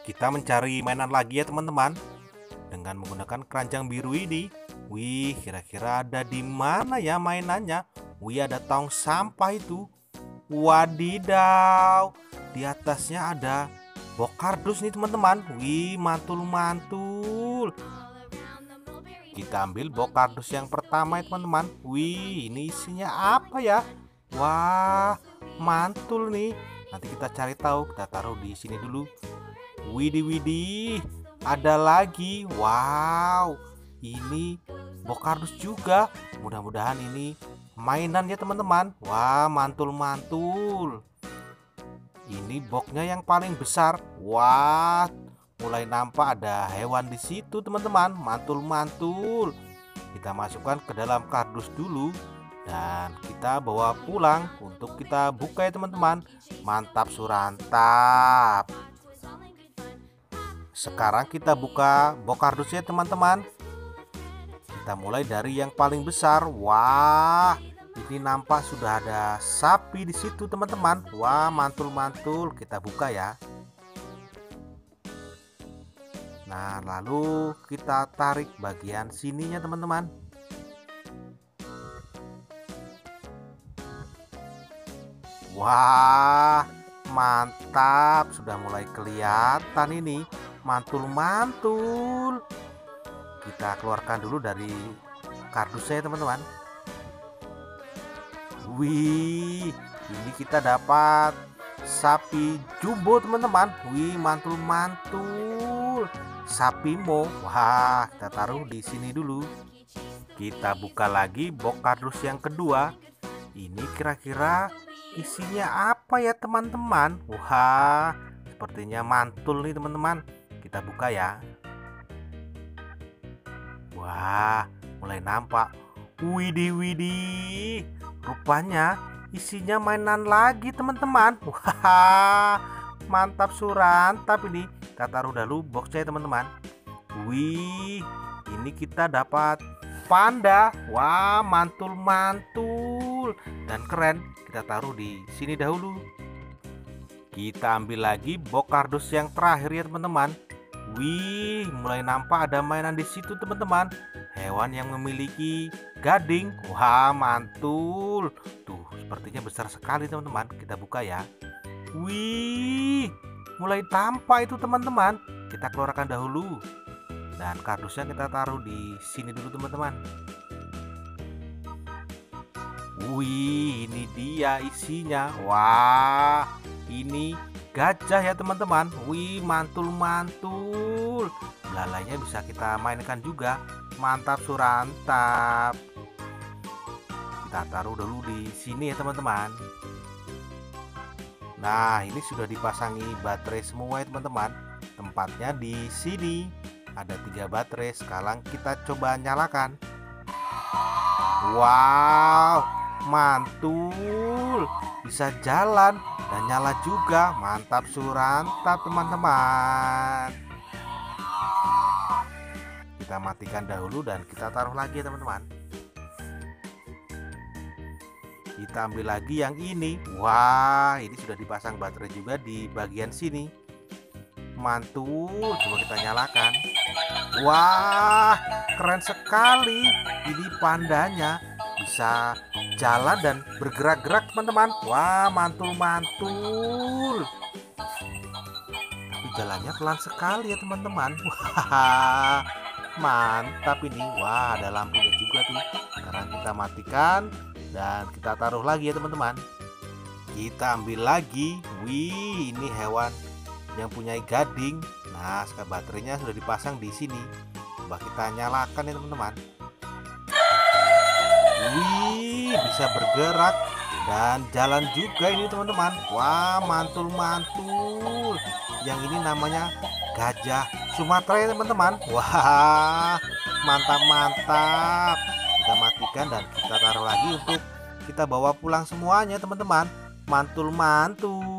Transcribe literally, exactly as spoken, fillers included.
Kita mencari mainan lagi ya teman-teman. Dengan menggunakan keranjang biru ini. Wih, kira-kira ada di mana ya mainannya? Wih, ada tong sampah itu. Wadidaw. Di atasnya ada box kardus nih teman-teman. Wih, mantul-mantul. Kita ambil box kardus yang pertama ya teman-teman. Wih, ini isinya apa ya? Wah, mantul nih. Nanti kita cari tahu. Kita taruh di sini dulu. Widih widih, ada lagi. Wow, ini box kardus juga. Mudah-mudahan ini mainan ya teman-teman. Wah, mantul-mantul. Ini boxnya yang paling besar. Wah, mulai nampak ada hewan di situ teman-teman. Mantul-mantul. Kita masukkan ke dalam kardus dulu dan kita bawa pulang untuk kita buka ya teman-teman. Mantap surantap. Sekarang kita buka box kardusnya teman-teman. Kita mulai dari yang paling besar. Wah, ini nampak sudah ada sapi di situ teman-teman. Wah, mantul-mantul. Kita buka ya. Nah, lalu kita tarik bagian sininya teman-teman. Wah, mantap. Sudah mulai kelihatan ini. Mantul-mantul. Kita keluarkan dulu dari kardusnya teman-teman. Wih, ini kita dapat sapi jumbo teman-teman. Wih, mantul-mantul. Sapimo. Wah, kita taruh di sini dulu. Kita buka lagi box kardus yang kedua. Ini kira-kira isinya apa ya teman-teman? Wah, sepertinya mantul nih teman-teman. Kita buka ya. Wah, mulai nampak. Widih widih, rupanya isinya mainan lagi teman-teman. Wah, mantap surantap ini. Kita taruh dulu boxnya teman-teman. Wih, ini kita dapat panda. Wah, mantul-mantul dan keren. Kita taruh di sini dahulu. Kita ambil lagi box kardus yang terakhir ya teman-teman. Wih, mulai nampak ada mainan di situ teman-teman. Hewan yang memiliki gading. Wah, mantul. Tuh, sepertinya besar sekali teman-teman. Kita buka ya. Wih, mulai tampak itu teman-teman. Kita keluarkan dahulu. Dan kardusnya kita taruh di sini dulu teman-teman. Wih, ini dia isinya. Wah, ini gajah ya teman-teman. Wih, mantul-mantul. Belalainya bisa kita mainkan juga. Mantap surantap. Kita taruh dulu di sini ya teman-teman. Nah, ini sudah dipasangi baterai semua ya teman-teman. Tempatnya di sini. Ada tiga baterai. Sekarang kita coba nyalakan. Wow, mantul. Bisa jalan dan nyala juga. Mantap surantap teman-teman. Kita matikan dahulu dan kita taruh lagi teman-teman. Kita ambil lagi yang ini. Wah, ini sudah dipasang baterai juga di bagian sini. Mantul. Coba kita nyalakan. Wah, keren sekali. Ini pandanya bisa jalan dan bergerak-gerak teman-teman. Wah, mantul-mantul. Tapi jalannya pelan sekali ya teman-teman. Wah, mantap ini. Wah, ada lampunya juga tuh. Sekarang kita matikan dan kita taruh lagi ya teman-teman. Kita ambil lagi. Wih, ini hewan yang punya gading. Nah, sekarang baterainya sudah dipasang di sini. Coba kita nyalakan ya teman-teman. Wih, bisa bergerak dan jalan juga ini teman-teman. Wah, mantul-mantul. Yang ini namanya gajah Sumatera ya teman-teman. Wah, mantap-mantap. Kita matikan dan kita taruh lagi untuk kita bawa pulang semuanya teman-teman. Mantul-mantul.